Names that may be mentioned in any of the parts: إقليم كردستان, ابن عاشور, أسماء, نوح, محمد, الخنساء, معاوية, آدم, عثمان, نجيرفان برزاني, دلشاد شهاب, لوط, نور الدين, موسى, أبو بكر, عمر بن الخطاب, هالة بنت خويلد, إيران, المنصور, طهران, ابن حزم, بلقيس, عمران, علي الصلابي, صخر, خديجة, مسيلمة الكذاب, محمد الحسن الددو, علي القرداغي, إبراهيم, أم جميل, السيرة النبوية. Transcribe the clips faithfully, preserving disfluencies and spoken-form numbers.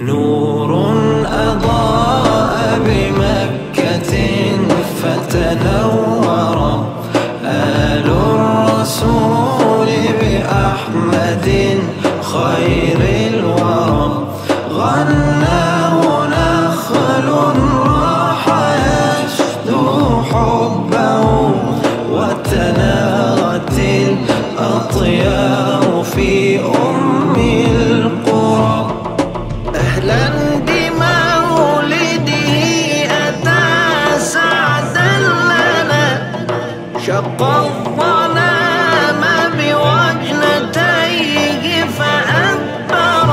نور أضاء بمكة فتنور آل الرسول بأحمد خير الورى غناه نخل راح يشدو حبه وتناغت الأطيار في أم القرى. أهلا بمولده أتى سعدا لنا شق الظلام بوجنتيه فأدبر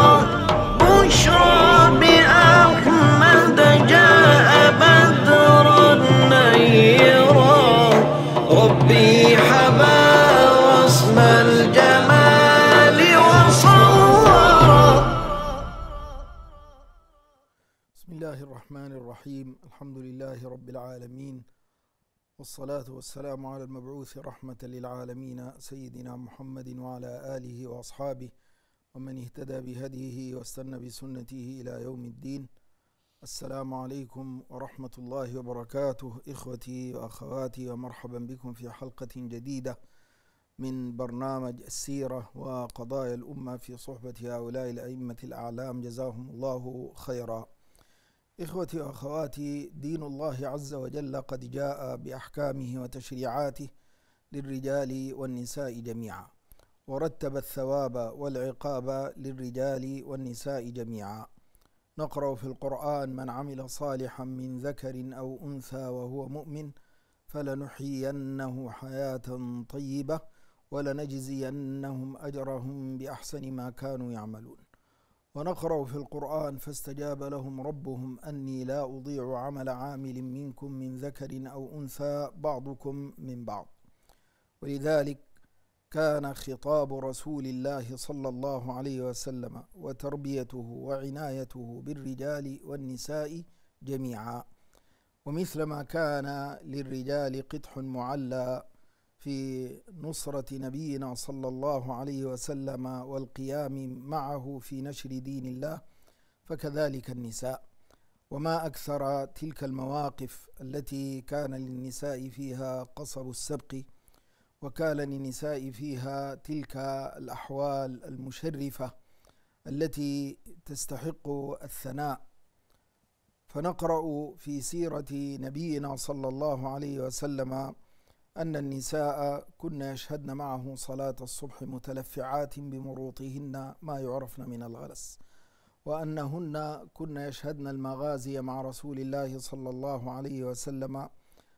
بشرى بأحمد جاء بدرا نيرا ربي حبا واسم الجمال وصورا. بسم الله الرحمن الرحيم. الحمد لله رب العالمين والصلاة والسلام على المبعوث رحمة للعالمين سيدنا محمد وعلى آله وأصحابه ومن اهتدى بهديه واستنى بسنته إلى يوم الدين. السلام عليكم ورحمة الله وبركاته. إخوتي وأخواتي ومرحبا بكم في حلقة جديدة من برنامج السيرة وقضايا الأمة في صحبة هؤلاء الأئمة الأعلام جزاهم الله خيرا. إخوتي وأخواتي، دين الله عز وجل قد جاء بأحكامه وتشريعاته للرجال والنساء جميعا، ورتب الثواب والعقاب للرجال والنساء جميعا. نقرأ في القرآن: من عمل صالحا من ذكر أو أنثى وهو مؤمن فلنحيينه حياة طيبة ولنجزينهم أجرهم بأحسن ما كانوا يعملون. ونقرأ في القرآن: فاستجاب لهم ربهم أني لا أضيع عمل عامل منكم من ذكر أو أنثى بعضكم من بعض. ولذلك كان خطاب رسول الله صلى الله عليه وسلم وتربيته وعنايته بالرجال والنساء جميعا. ومثلما كان للرجال قدح معلى في نصرة نبينا صلى الله عليه وسلم والقيام معه في نشر دين الله، فكذلك النساء، وما أكثر تلك المواقف التي كان للنساء فيها قصر السبق، وكان للنساء فيها تلك الأحوال المشرفة التي تستحق الثناء. فنقرأ في سيرة نبينا صلى الله عليه وسلم أن النساء كن يشهدن معه صلاة الصبح متلفعات بمروطهن ما يعرفن من الغلس، وأنهن كن يشهدن المغازي مع رسول الله صلى الله عليه وسلم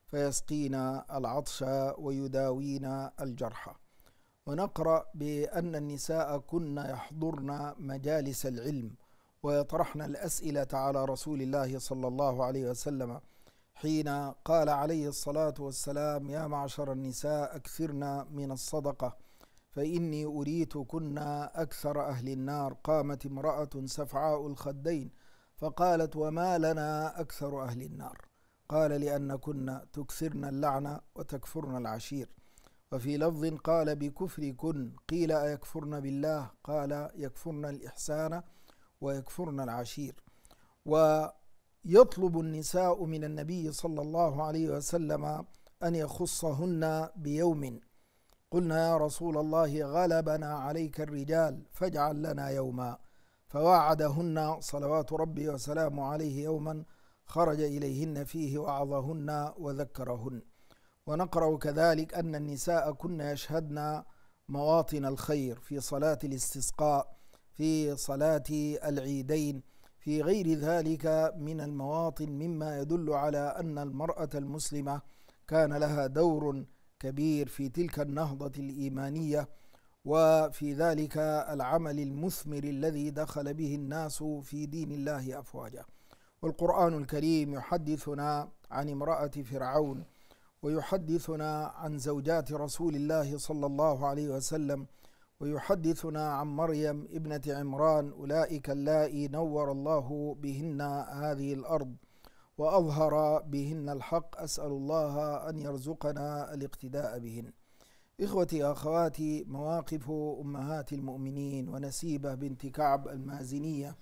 فيسقين العطش ويداوين الجرحى. ونقرأ بأن النساء كن يحضرن مجالس العلم ويطرحن الأسئلة على رسول الله صلى الله عليه وسلم، حين قال عليه الصلاة والسلام: يا معشر النساء أكثرن من الصدقة فإني أريتكن أكثر أهل النار. قامت امرأة سفعاء الخدين فقالت: وما لنا أكثر أهل النار؟ قال: لأنكن تكثرن اللعنة وتكفرن العشير. وفي لفظ قال: بكفركن. قيل: أيكفرن بالله؟ قال: يكفرن الإحسان ويكفرن العشير. و يطلب النساء من النبي صلى الله عليه وسلم أن يخصهن بيوم. قلنا: يا رسول الله غلبنا عليك الرجال فاجعل لنا يوما. فوعدهن صلوات ربي وسلامه عليه يوما خرج إليهن فيه وعظهن وذكرهن. ونقرأ كذلك أن النساء كن يشهدن مواطن الخير في صلاة الاستسقاء، في صلاة العيدين، في غير ذلك من المواطن، مما يدل على أن المرأة المسلمة كان لها دور كبير في تلك النهضة الإيمانية وفي ذلك العمل المثمر الذي دخل به الناس في دين الله أفواجا. والقرآن الكريم يحدثنا عن امرأة فرعون، ويحدثنا عن زوجات رسول الله صلى الله عليه وسلم، ويحدثنا عن مريم ابنة عمران: أولئك اللائي نور الله بهن هذه الأرض وأظهر بهن الحق، أسأل الله أن يرزقنا الاقتداء بهن. إخوتي أخواتي، مواقف أمهات المؤمنين ونسيبة بنت كعب المازنية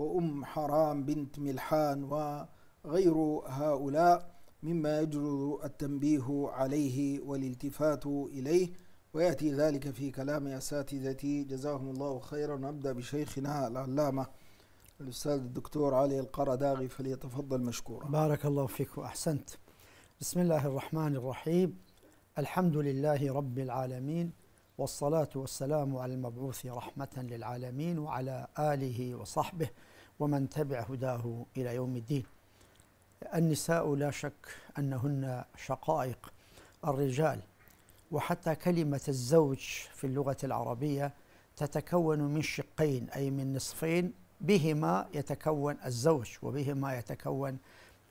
وأم حرام بنت ملحان وغير هؤلاء مما يجرؤ التنبيه عليه والالتفات إليه، ويأتي ذلك في كلام أساتذتي جزاهم الله خيرا. نبدأ بشيخنا العلامة الأستاذ الدكتور علي القرداغي، فليتفضل مشكورا. بارك الله فيك وأحسنت. بسم الله الرحمن الرحيم، الحمد لله رب العالمين، والصلاة والسلام على المبعوث رحمة للعالمين وعلى آله وصحبه ومن تبع هداه إلى يوم الدين. النساء لا شك أنهن شقائق الرجال، وحتى كلمة الزوج في اللغة العربية تتكون من شقين، أي من نصفين بهما يتكون الزوج وبهما يتكون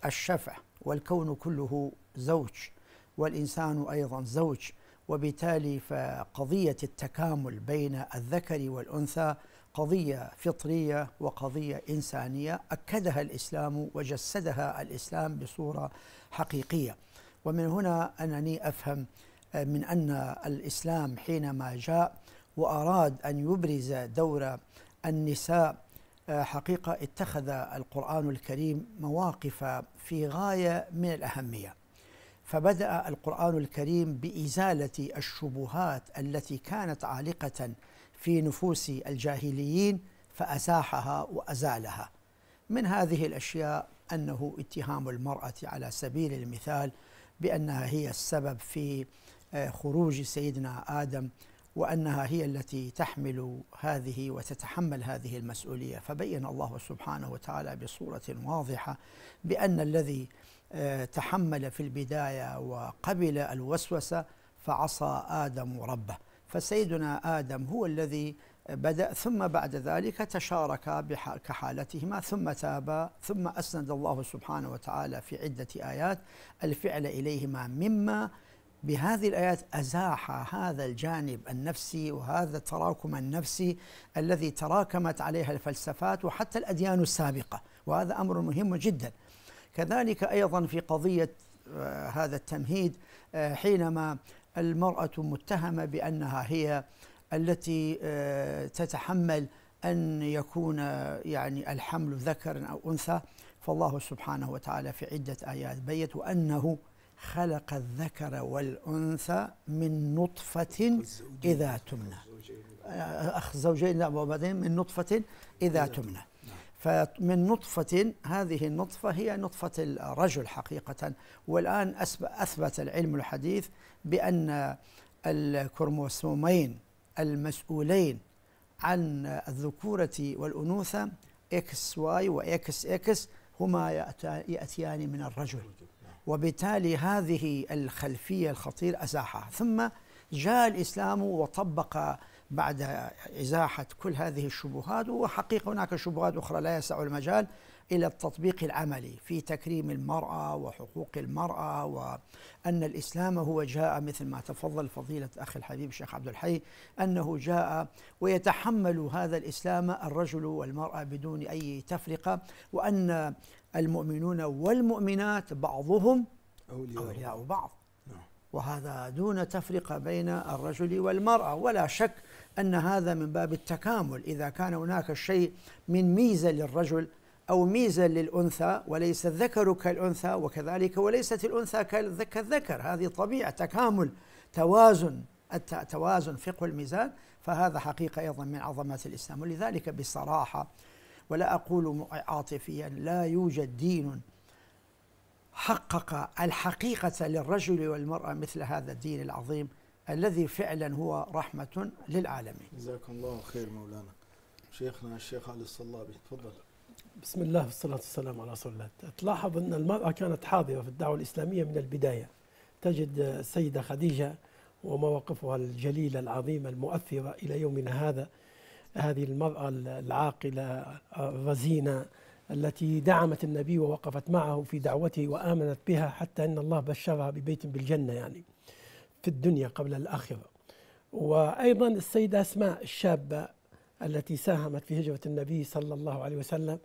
الشفع، والكون كله زوج والإنسان أيضا زوج، وبالتالي فقضية التكامل بين الذكر والأنثى قضية فطرية وقضية إنسانية أكدها الإسلام وجسدها الإسلام بصورة حقيقية. ومن هنا أنني أفهم من أن الإسلام حينما جاء وأراد أن يبرز دور النساء حقيقة اتخذ القرآن الكريم مواقف في غاية من الأهمية، فبدأ القرآن الكريم بإزالة الشبهات التي كانت عالقة في نفوس الجاهليين فأزاحها وأزالها. من هذه الأشياء أنه اتهام المرأة على سبيل المثال بأنها هي السبب في خروج سيدنا آدم، وأنها هي التي تحمل هذه وتتحمل هذه المسؤولية، فبين الله سبحانه وتعالى بصورة واضحة بأن الذي تحمل في البداية وقبل الوسوسة فعصى آدم ربه، فسيدنا آدم هو الذي بدأ، ثم بعد ذلك تشارك كحالتهما ثم تابا، ثم أسند الله سبحانه وتعالى في عدة آيات الفعل إليهما، مما بهذه الآيات أزاح هذا الجانب النفسي وهذا التراكم النفسي الذي تراكمت عليها الفلسفات وحتى الأديان السابقة، وهذا أمر مهم جدا. كذلك أيضا في قضية هذا التمهيد حينما المرأة متهمة بأنها هي التي تتحمل أن يكون يعني الحمل ذكر أو أنثى، فالله سبحانه وتعالى في عدة آيات بيّن أنه خلق الذكر والأنثى من نطفة إذا تمنى، أخ زوجين وبعدين من نطفة إذا تمنى، فمن نطفة، هذه النطفة هي نطفة الرجل حقيقة. والآن أثبت العلم الحديث بأن الكروموسومين المسؤولين عن الذكورة والأنوثة إكس واي وإكس إكس هما يأتيان من الرجل، وبالتالي هذه الخلفية الخطيرة أزاحها. ثم جاء الإسلام وطبق بعد إزاحة كل هذه الشبهات، وحقيقة هناك شبهات أخرى لا يسع المجال، إلى التطبيق العملي في تكريم المرأة وحقوق المرأة، وأن الإسلام هو جاء مثل ما تفضل فضيلة أخي الحبيب الشيخ عبد الحي أنه جاء ويتحمل هذا الإسلام الرجل والمرأة بدون أي تفرقة، وأن المؤمنون والمؤمنات بعضهم أولياء بعض، وهذا دون تفرقة بين الرجل والمرأة. ولا شك أن هذا من باب التكامل، إذا كان هناك شيء من ميزة للرجل أو ميزة للأنثى، وليس الذكر كالأنثى وكذلك وليست الأنثى كالذكر، هذه طبيعة تكامل توازن، التوازن فقه الميزان، فهذا حقيقة أيضا من عظمات الإسلام. ولذلك بصراحة ولا أقول عاطفيا، لا يوجد دين حقق الحقيقة للرجل والمرأة مثل هذا الدين العظيم الذي فعلا هو رحمة للعالمين. جزاكم الله خير مولانا. شيخنا الشيخ علي الصلابي تفضل. بسم الله والصلاة والسلام على رسول الله. تلاحظ أن المرأة كانت حاضرة في الدعوة الإسلامية من البداية، تجد السيدة خديجة ومواقفها الجليلة العظيمة المؤثرة إلى يومنا هذا، هذه المرأة العاقلة الرزينة التي دعمت النبي ووقفت معه في دعوته وآمنت بها، حتى أن الله بشرها ببيت بالجنة يعني في الدنيا قبل الآخرة. وأيضا السيدة أسماء الشابة التي ساهمت في هجرة النبي صلى الله عليه وسلم.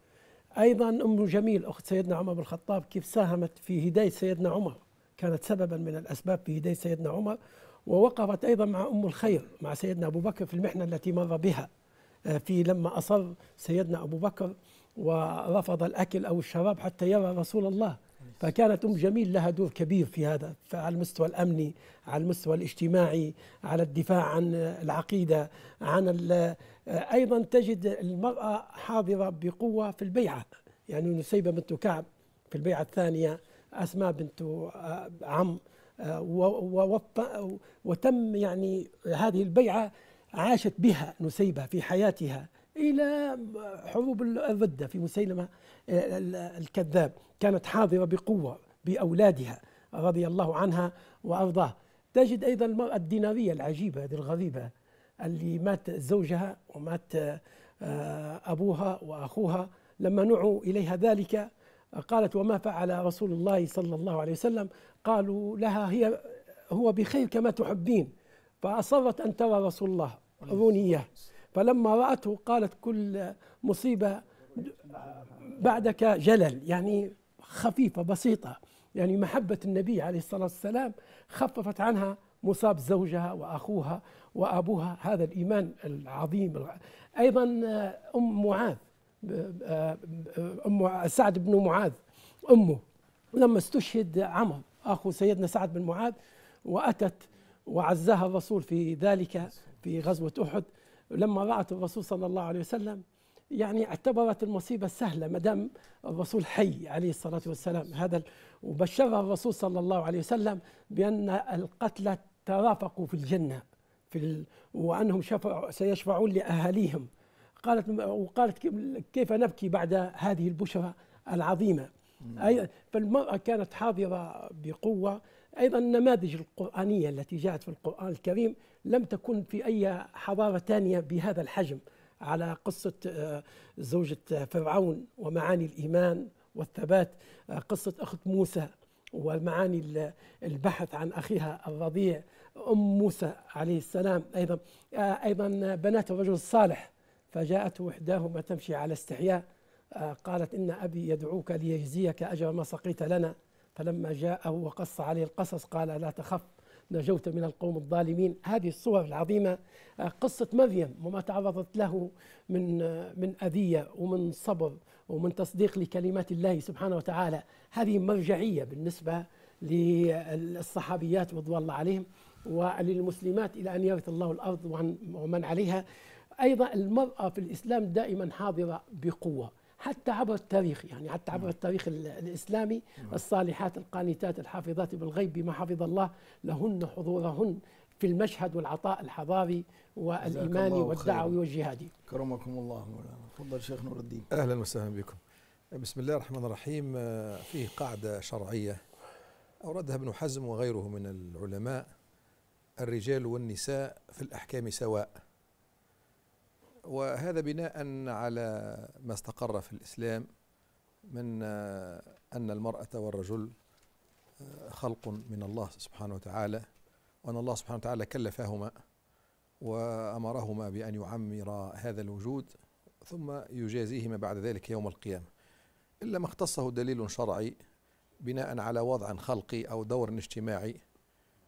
أيضا أم جميل أخت سيدنا عمر بن الخطاب، كيف ساهمت في هداية سيدنا عمر، كانت سببا من الأسباب في هداية سيدنا عمر، ووقفت أيضا مع أم الخير مع سيدنا أبو بكر في المحنة التي مر بها، في لما أصر سيدنا أبو بكر ورفض الأكل أو الشراب حتى يرى رسول الله. فكانت أم جميل لها دور كبير في هذا، على المستوى الأمني، على المستوى الاجتماعي، على الدفاع عن العقيدة، عن أيضا تجد المرأة حاضرة بقوة في البيعة، يعني نسيبة بنت كعب في البيعة الثانية، أسماء بنت عم، وتم يعني هذه البيعة عاشت بها نسيبة في حياتها إلى حروب الردة في مسيلمة الكذاب، كانت حاضرة بقوة بأولادها رضي الله عنها وأرضاه. تجد أيضا المرأة الدينارية العجيبة هذه الغريبة اللي مات زوجها ومات أبوها وأخوها، لما نعوا إليها ذلك قالت وما فعل رسول الله صلى الله عليه وسلم؟ قالوا لها هي هو بخير كما تحبين، فأصرت أن ترى رسول الله رونية، فلما رأته قالت كل مصيبة بعدك جلل، يعني خفيفة بسيطة، يعني محبة النبي عليه الصلاة والسلام خففت عنها مصاب زوجها وأخوها وأبوها، هذا الإيمان العظيم. أيضا أم معاذ، أم سعد بن معاذ، أمه لما استشهد عمر أخو سيدنا سعد بن معاذ وأتت وعزاها الرسول في ذلك في غزوة أحد، لما رأت الرسول صلى الله عليه وسلم يعني اعتبرت المصيبة سهلة ما دام الرسول حي عليه الصلاة والسلام، هذا وبشرها الرسول صلى الله عليه وسلم بأن القتلى ترافقوا في الجنة في ال... وأنهم شفع... سيشفعون لأهاليهم. قالت وقالت كيف نبكي بعد هذه البشرى العظيمة. فالمرأة كانت حاضرة بقوة. أيضا النماذج القرآنية التي جاءت في القرآن الكريم لم تكن في أي حضارة ثانية بهذا الحجم، على قصة زوجة فرعون ومعاني الإيمان والثبات، قصة أخت موسى والمعاني البحث عن أخيها الرضيع، أم موسى عليه السلام. أيضا أيضا بنات الرجل الصالح، فجاءته إحداهما تمشي على استحياء قالت إن أبي يدعوك ليجزيك أجر ما سقيت لنا، فلما جاءه وقص عليه القصص قال لا تخف نجوت من القوم الظالمين. هذه الصور العظيمة. قصة مريم وما تعرضت له من من أذية ومن صبر ومن تصديق لكلمات الله سبحانه وتعالى، هذه مرجعية بالنسبة للصحابيات رضوان الله عليهم وللمسلمات إلى أن يرث الله الأرض ومن عليها. أيضا المرأة في الإسلام دائما حاضرة بقوة حتى عبر التاريخ، يعني حتى عبر التاريخ الإسلامي، الصالحات القانتات الحافظات بالغيب بما حفظ الله، لهن حضورهن في المشهد والعطاء الحضاري والإيماني والدعوي والجهادي. كرمكم الله مولانا. تفضل شيخ نور الدين. أهلا وسهلا بكم. بسم الله الرحمن الرحيم. فيه قاعدة شرعية أوردها ابن حزم وغيره من العلماء: الرجال والنساء في الأحكام سواء. وهذا بناء على ما استقر في الإسلام من أن المرأة والرجل خلق من الله سبحانه وتعالى، وأن الله سبحانه وتعالى كلفهما وأمرهما بأن يعمرا هذا الوجود ثم يجازيهما بعد ذلك يوم القيامة، إلا ما اختصه دليل شرعي بناء على وضع خلقي أو دور اجتماعي.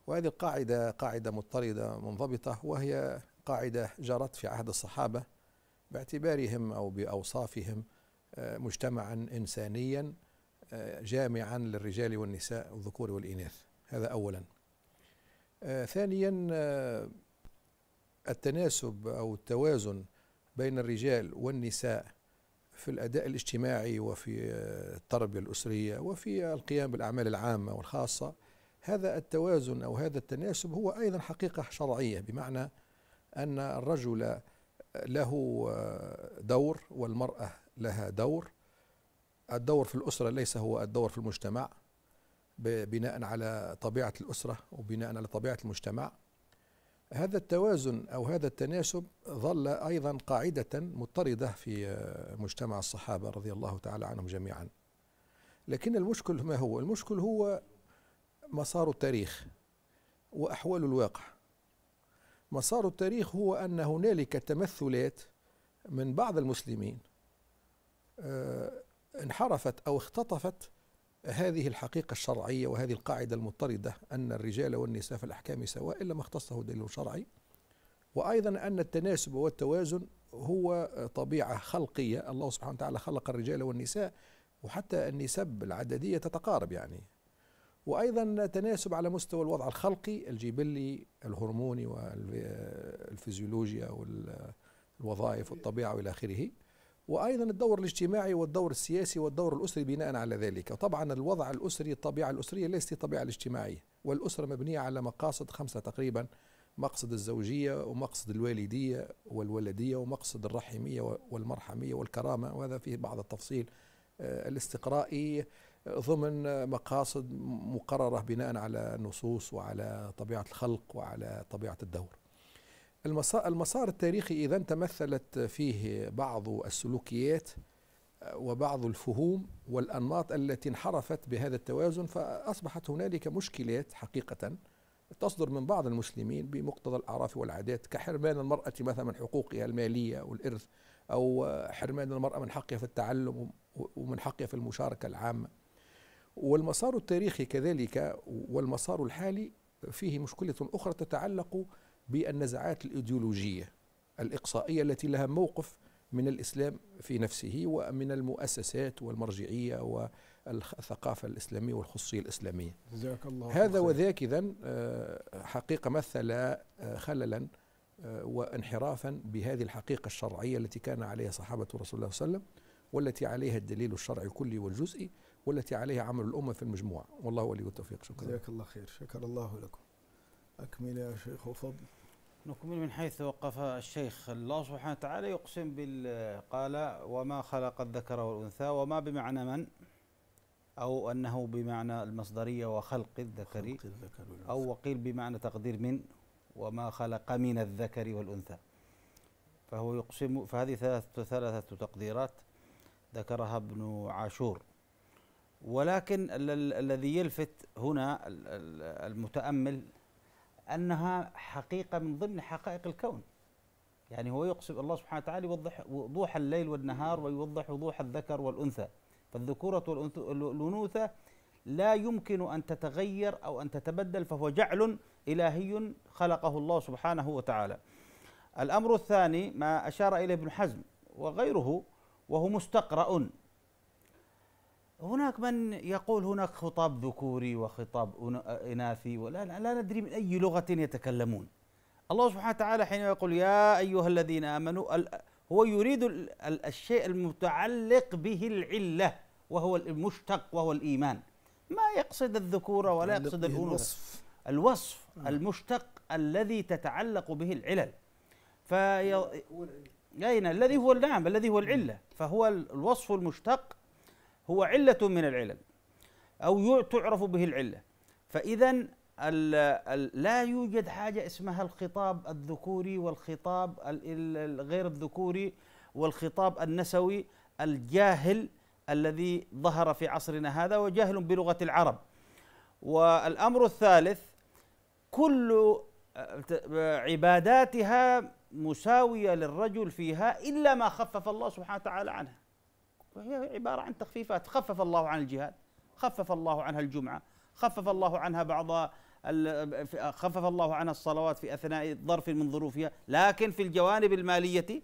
وهذه القاعدة قاعدة مضطردة منضبطة، وهي قاعدة جرت في عهد الصحابة باعتبارهم أو بأوصافهم مجتمعا إنسانيا جامعا للرجال والنساء والذكور والإناث. هذا أولا. ثانيا، التناسب أو التوازن بين الرجال والنساء في الأداء الاجتماعي وفي التربية الأسرية وفي القيام بالأعمال العامة والخاصة، هذا التوازن أو هذا التناسب هو أيضا حقيقة شرعية، بمعنى أن الرجل له دور والمرأة لها دور. الدور في الأسرة ليس هو الدور في المجتمع، بناء على طبيعة الأسرة وبناء على طبيعة المجتمع. هذا التوازن أو هذا التناسب ظل أيضا قاعدة مضطردة في مجتمع الصحابة رضي الله تعالى عنهم جميعا. لكن المشكل ما هو؟ المشكل هو مسار التاريخ وأحوال الواقع. مسار التاريخ هو أن هنالك تمثلات من بعض المسلمين انحرفت أو اختطفت هذه الحقيقة الشرعية وهذه القاعدة المضطردة أن الرجال والنساء في الأحكام سواء، إلا ما اختصه دليل شرعي، وأيضا أن التناسب والتوازن هو طبيعة خلقية، الله سبحانه وتعالى خلق الرجال والنساء، وحتى النسب العددية تتقارب يعني، وأيضا تناسب على مستوى الوضع الخلقي الجبلي الهرموني والفيزيولوجيا والوظائف والطبيعة وإلى آخره، وأيضا الدور الاجتماعي والدور السياسي والدور الأسري بناء على ذلك. وطبعا الوضع الأسري الطبيعة الأسرية ليست الطبيعة الاجتماعية، والأسرة مبنية على مقاصد خمسة تقريبا، مقصد الزوجية ومقصد الوالدية والولدية ومقصد الرحمية والمرحمية والكرامة، وهذا فيه بعض التفصيل الاستقرائي ضمن مقاصد مقررة بناء على نصوص وعلى طبيعة الخلق وعلى طبيعة الدور. المسار التاريخي إذن تمثلت فيه بعض السلوكيات وبعض الفهوم والأنماط التي انحرفت بهذا التوازن، فأصبحت هنالك مشكلات حقيقة تصدر من بعض المسلمين بمقتضى الأعراف والعادات، كحرمان المرأة مثلا من حقوقها المالية والإرث، أو حرمان المرأة من حقها في التعلم ومن حقها في المشاركة العامة. والمسار التاريخي كذلك والمسار الحالي فيه مشكلة أخرى تتعلق بالنزعات الإيديولوجية الإقصائية التي لها موقف من الإسلام في نفسه ومن المؤسسات والمرجعية والثقافة الإسلامية والخصوصية الإسلامية. جزاك الله هذا وذاك. إذن حقيقة مثل خللا وانحرافا بهذه الحقيقة الشرعية التي كان عليها صحابة رسول الله صلى الله عليه وسلم، والتي عليها الدليل الشرعي كلي والجزئي، والتي عليها عمل الأمة في المجموعة. والله ولي التوفيق. شكرا. جزاك الله خير. شكر الله لكم. أكمل يا شيخ وفضل. نكمل من حيث وقف الشيخ. الله سبحانه وتعالى يقسم بال قال وما خلق الذكر والأنثى، وما بمعنى من، أو أنه بمعنى المصدرية وخلق الذكر، أو وقيل بمعنى تقدير من، وما خلق من الذكر والأنثى. فهو يقسم، فهذه ثلاثة ثلاثة تقديرات ذكرها ابن عاشور. ولكن الذي يلفت هنا المتأمل أنها حقيقة من ضمن حقائق الكون. يعني هو يقسم، الله سبحانه وتعالى يوضح وضوح الليل والنهار، ويوضح وضوح الذكر والأنثى. فالذكورة والأنوثة لا يمكن أن تتغير أو أن تتبدل، فهو جعل إلهي خلقه الله سبحانه وتعالى. الأمر الثاني ما أشار إليه ابن حزم وغيره، وهو مستقرأ. هناك من يقول هناك خطاب ذكوري وخطاب إناثي، ولا لا ندري من أي لغة يتكلمون. الله سبحانه وتعالى حين يقول يا أيها الذين آمنوا، هو يريد الشيء المتعلق به العلة، وهو المشتق وهو الإيمان، ما يقصد الذكورة ولا يقصد الأنوثة، الوصف المشتق الذي تتعلق به العلل. في أين الذي هو النعم الذي هو العلة، فهو الوصف المشتق هو علة من العلل أو تعرف به العلة. فإذا لا يوجد حاجة اسمها الخطاب الذكوري والخطاب الغير الذكوري والخطاب النسوي الجاهل الذي ظهر في عصرنا هذا، وجاهل بلغة العرب. والأمر الثالث كل عباداتها مساوية للرجل فيها، إلا ما خفف الله سبحانه وتعالى عنها، وهي عبارة عن تخفيفات. خفف الله عن الجهاد، خفف الله عنها الجمعة، خفف الله عنها بعض، خفف الله عنها الصلوات في أثناء ظرف من ظروفها. لكن في الجوانب المالية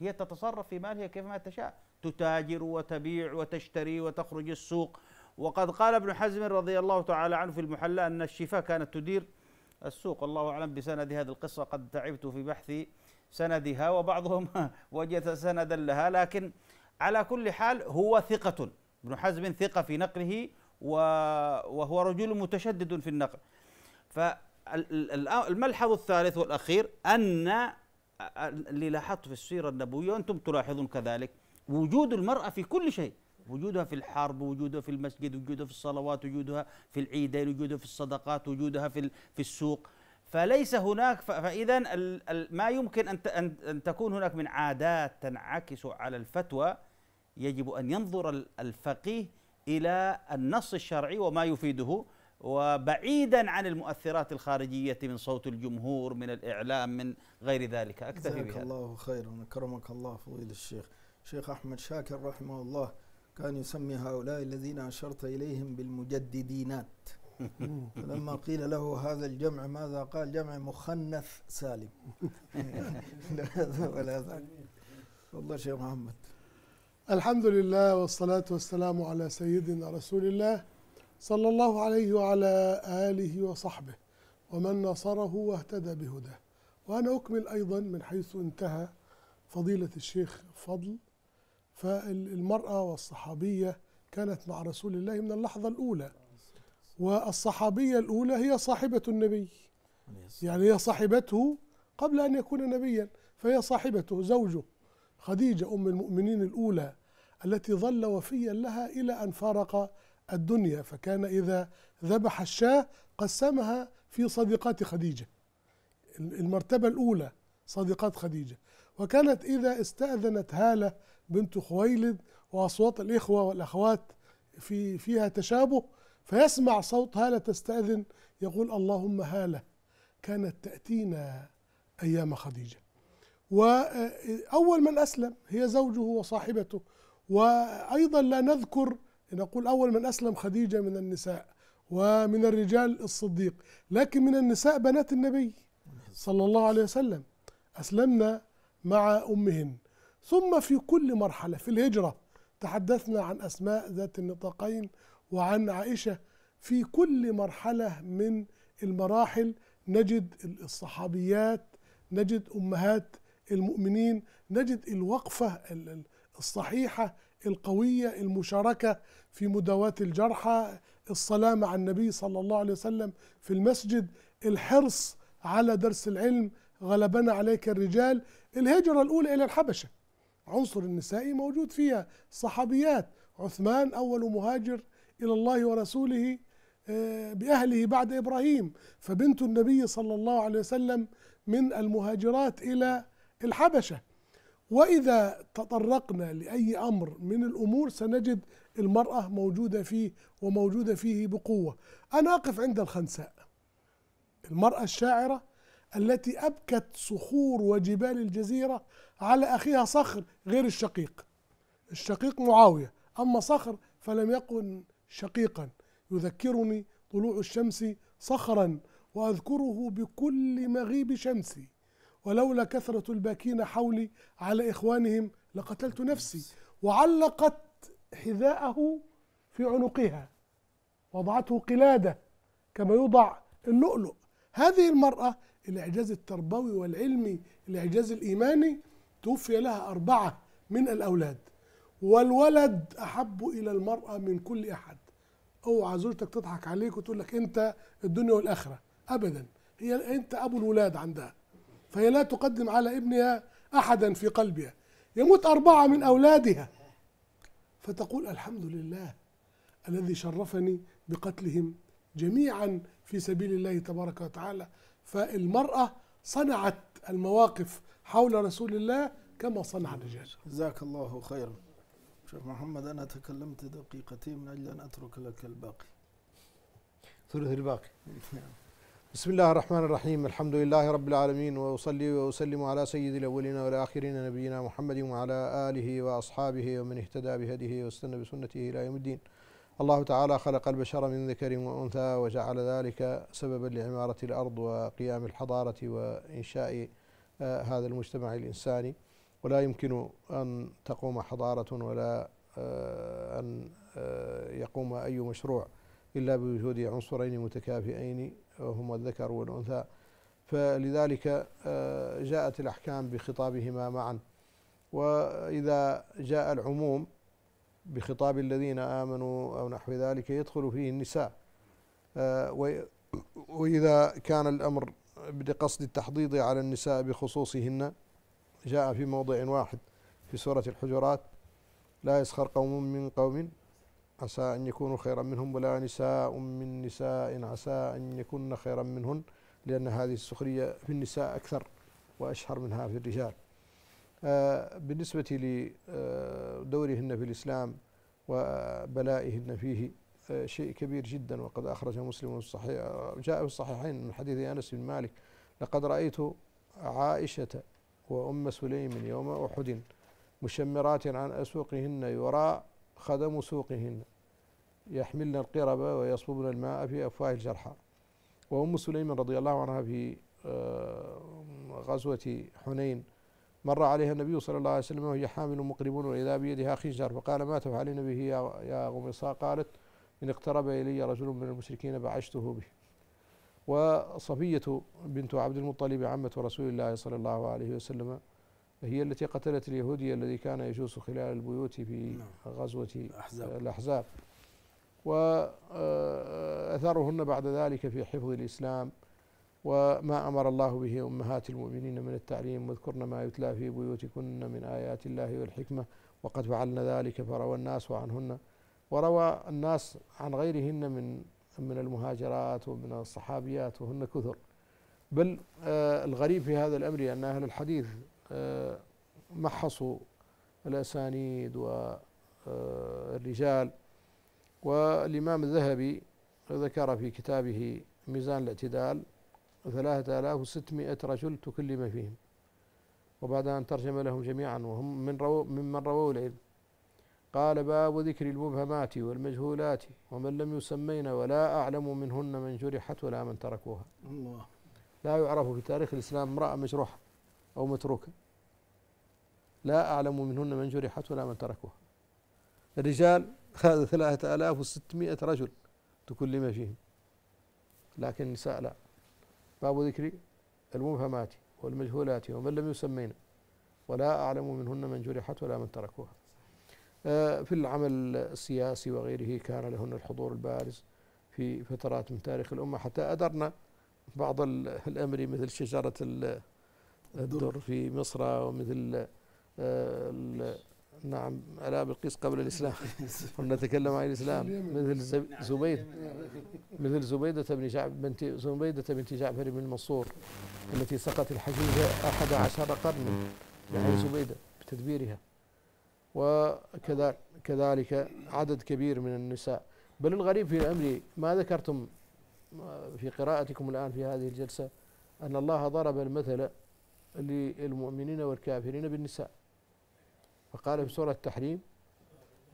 هي تتصرف في مالها كيفما تشاء، تتاجر وتبيع وتشتري وتخرج السوق. وقد قال ابن حزم رضي الله تعالى عنه في المحلى أن الشفاء كانت تدير السوق. الله أعلم بسند هذه القصة، قد تعبت في بحث سندها، وبعضهم وجد سندا لها. لكن على كل حال هو ثقة، ابن حزم ثقة في نقله، وهو رجل متشدد في النقل. فالملحظ الثالث والأخير أن اللي لاحظته في السيرة النبوية، وأنتم تلاحظون كذلك، وجود المرأة في كل شيء، وجودها في الحرب، وجودها في المسجد، وجودها في الصلوات، وجودها في العيدين، وجودها في الصدقات، وجودها في في السوق. فليس هناك، فإذا ما يمكن أن أن تكون هناك من عادات تنعكس على الفتوى. يجب أن ينظر الفقيه إلى النص الشرعي وما يفيده، وبعيدا عن المؤثرات الخارجية من صوت الجمهور، من الإعلام، من غير ذلك. أكتفي بهذا. جزاك الله خير وكرمك الله فضيلة الشيخ. الشيخ أحمد شاكر رحمه الله كان يسمي هؤلاء الذين أشرت إليهم بالمجددينات، فلما قيل له هذا الجمع ماذا قال؟ جمع مخنث سالم. لا هذا ولا ذاك. تفضل يا محمد. الحمد لله والصلاة والسلام على سيدنا رسول الله صلى الله عليه وعلى آله وصحبه ومن نصره واهتدى بهداه. وأنا أكمل أيضا من حيث انتهى فضيلة الشيخ فضل. فالمرأة والصحابية كانت مع رسول الله من اللحظة الأولى، والصحابية الأولى هي صاحبة النبي، يعني هي صاحبته قبل أن يكون نبيا، فهي صاحبته زوجه خديجة أم المؤمنين الأولى التي ظل وفيا لها إلى أن فارق الدنيا. فكان إذا ذبح الشاة قسمها في صديقات خديجة، المرتبة الأولى صديقات خديجة. وكانت إذا استأذنت هالة بنت خويلد وأصوات الإخوة والأخوات في فيها تشابه، فيسمع صوت هالة تستأذن يقول اللهم هالة كانت تأتينا أيام خديجة. وأول من أسلم هي زوجه وصاحبته. وأيضا لا نذكر نقول أول من أسلم خديجة من النساء، ومن الرجال الصديق، لكن من النساء بنات النبي صلى الله عليه وسلم أسلمنا مع أمهن. ثم في كل مرحلة في الهجرة تحدثنا عن أسماء ذات النطاقين وعن عائشة. في كل مرحلة من المراحل نجد الصحابيات، نجد أمهات المؤمنين، نجد الوقفة الصحيحة القوية، المشاركة في مداواة الجرحى، الصلاة مع النبي صلى الله عليه وسلم في المسجد، الحرص على درس العلم، غلبنا عليك الرجال. الهجرة الأولى إلى الحبشة عنصر النسائي موجود فيها، الصحابيات، عثمان أول مهاجر إلى الله ورسوله بأهله بعد إبراهيم، فبنت النبي صلى الله عليه وسلم من المهاجرات إلى الحبشة. وإذا تطرقنا لأي أمر من الأمور سنجد المرأة موجودة فيه وموجودة فيه بقوة. أنا أقف عند الخنساء، المرأة الشاعرة التي أبكت صخور وجبال الجزيرة على أخيها صخر غير الشقيق، الشقيق معاوية، أما صخر فلم يكن شقيقا. يذكرني طلوع الشمس صخرا وأذكره بكل مغيب شمسي، ولولا كثرة الباكين حولي على إخوانهم لقتلت نفسي. وعلقت حذاءه في عنقها، وضعته قلادة كما يوضع اللؤلؤ. هذه المرأة الإعجاز التربوي والعلمي، الإعجاز الإيماني. توفي لها أربعة من الأولاد، والولد أحب إلى المرأة من كل أحد. أوعى زوجتك تضحك عليك وتقول لك أنت الدنيا والآخرة، أبدا، هي أنت أبو الولاد عندها، فهي لا تقدم على ابنها أحدا في قلبها. يموت أربعة من أولادها فتقول الحمد لله الذي شرفني بقتلهم جميعا في سبيل الله تبارك وتعالى. فالمرأة صنعت المواقف حول رسول الله كما صنع الرجال. جزاك الله خيرا. شيخ محمد، أنا تكلمت دقيقتين من أجل أن أترك لك الباقي، ثلث الباقي. بسم الله الرحمن الرحيم، الحمد لله رب العالمين، وأصلي وأسلم على سيد الأولين والآخرين نبينا محمد وعلى آله وأصحابه ومن اهتدى بهديه واستنى بسنته إلى يوم الدين. الله تعالى خلق البشر من ذكر وأنثى وجعل ذلك سببا لعمارة الأرض وقيام الحضارة وإنشاء هذا المجتمع الإنساني. ولا يمكن أن تقوم حضارة ولا أن يقوم أي مشروع إلا بوجود عنصرين متكافئين وهما الذكر والأنثى، فلذلك جاءت الأحكام بخطابهما معا. وإذا جاء العموم بخطاب الذين آمنوا أو نحو ذلك يدخل فيه النساء، وإذا كان الأمر بقصد التحضيض على النساء بخصوصهن جاء في موضع واحد في سورة الحجرات: لا يسخر قوم من قوم عسى أن يكونوا خيرا منهم ولا نساء من نساء عسى أن يكون خيرا منهن، لأن هذه السخرية في النساء أكثر وأشهر منها في الرجال. بالنسبة لدورهن في الإسلام وبلائهن فيه شيء كبير جدا، وقد أخرج مسلم الصحيح، جاء في الصحيحين من حديث أنس بن مالك: لقد رأيت عائشة وأم سليم يوم أحد مشمرات عن أسوقهن يرى خدم سوقهن يحملن القرب ويصببن الماء في أفواه الجرحى. وأم سليم رضي الله عنها في غزوة حنين مر عليها النبي صلى الله عليه وسلم وهي حامل مقربون وإذا بيدها خنجر فقال ما تفعلين به يا غمصاء؟ قالت إن اقترب إلي رجل من المشركين بعشته به. وصفية بنت عبد المطلب عمة رسول الله صلى الله عليه وسلم هي التي قتلت اليهودي الذي كان يجوس خلال البيوت في غزوة الأحزاب، وأثرهن بعد ذلك في حفظ الإسلام وما أمر الله به أمهات المؤمنين من التعليم، واذكرن ما يتلى في بيوتكن من آيات الله والحكمة وقد فعلن ذلك فروى الناس عنهن. وروى الناس عن غيرهن من من المهاجرات ومن الصحابيات وهن كثر، بل آه الغريب في هذا الأمر أن أهل الحديث آه محصوا الأسانيد والرجال. والإمام الذهبي ذكر في كتابه ميزان الاعتدال ثلاثة آلاف وستمائة رجل تكلم فيهم، وبعد أن ترجم لهم جميعا وهم من رو ممن رووا العلم. قال: باب ذكر المبهمات والمجهولات ومن لم يسمين ولا أعلم منهن من جرحت ولا من تركوها. الله، لا يعرف في تاريخ الإسلام امرأة مجروحة أو متروكة. لا أعلم منهن من جرحت ولا من تركوها. الرجال هذا ثلاثة آلاف وستمائة رجل تكلم فيهم، لكن النساء لا. باب ذكر المبهمات والمجهولات ومن لم يسمين ولا أعلم منهن من جرحت ولا من تركوها. في العمل السياسي وغيره كان لهن الحضور البارز في فترات من تاريخ الأمة، حتى أدرنا بعض الأمر مثل شجرة الدر في مصر، ومثل نعم على بلقيس قبل الإسلام ونتكلم عن الإسلام، مثل زبيدة مثل زبيدة بن جعفر بنت زبيدة بنت جعفر بن المنصور التي سقط الحجيزة أحد عشر قرن يعني زبيدة بتدبيرها. وكذلك عدد كبير من النساء. بل الغريب في الأمر ما ذكرتم في قراءتكم الآن في هذه الجلسة أن الله ضرب المثل للمؤمنين والكافرين بالنساء، فقال في سورة التحريم: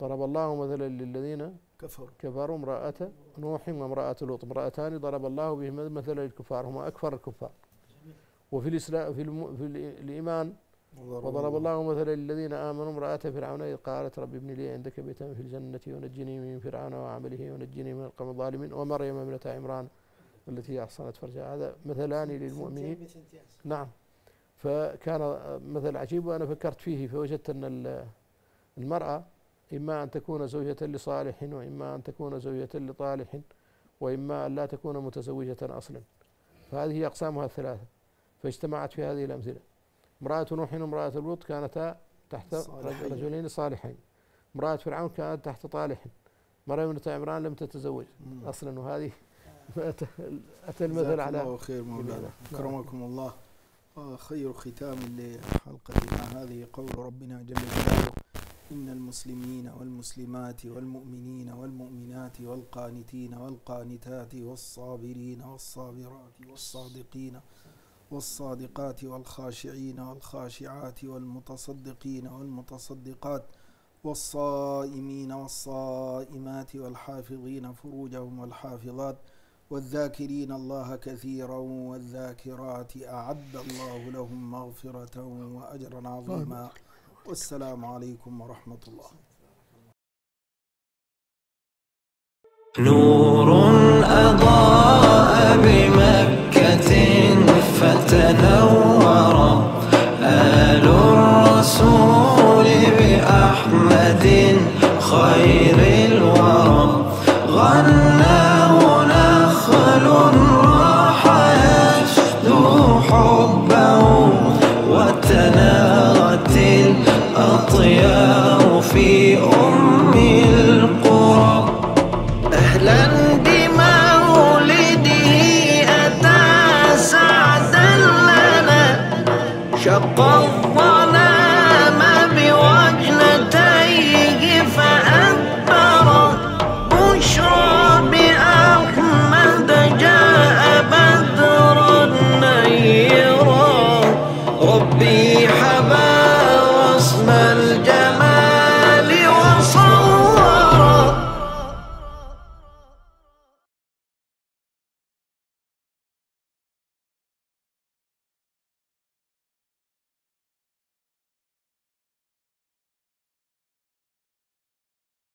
ضرب الله مثلا للذين كفروا كفروا امرأة نوح وامرأة لوط، امرأتان ضرب الله بهما مثلا للكفار هما أكفر الكفار. وفي الإسلام في, الم... في الإيمان: وضرب الله مثلا للذين آمنوا امرأة فرعون إذ قالت رب ابن لي عندك بيتا في الجنة ونجني من فرعون وعمله ونجني من القوم الظالمين، ومريم ابنة عمران التي أحصنت فرجها. هذا مثلان للمؤمنين. نعم، فكان مثل عجيب، وأنا فكرت فيه فوجدت أن المرأة إما أن تكون زوجة لصالح وإما أن تكون زوجة لطالح وإما أن لا تكون متزوجة أصلا، فهذه أقسامها الثلاثة فاجتمعت في هذه الأمثلة. امرأة نوح وامرأة لوط كانتا تحت صالحين. رجلين صالحين. امرأة فرعون كانت تحت طالح. مريم بنت عمران لم تتزوج مم. أصلا، وهذه أتى المثل على الله خير مولانا أكرمكم الله. خير ختام لحلقتنا هذه قول ربنا جل جلاله: إن المسلمين والمسلمات والمؤمنين والمؤمنات والقانتين والقانتات والصابرين والصابرات والصادقين والصادقات والخاشعين والخاشعات والمتصدقين والمتصدقات والصائمين والصائمات والحافظين فروجهم والحافظات والذاكرين الله كثيرا والذاكرات أعد الله لهم مغفرة وأجرا عظيما. والسلام عليكم ورحمة الله. نور أضاء بمكة فتنور، آل الرسول بأحمد خير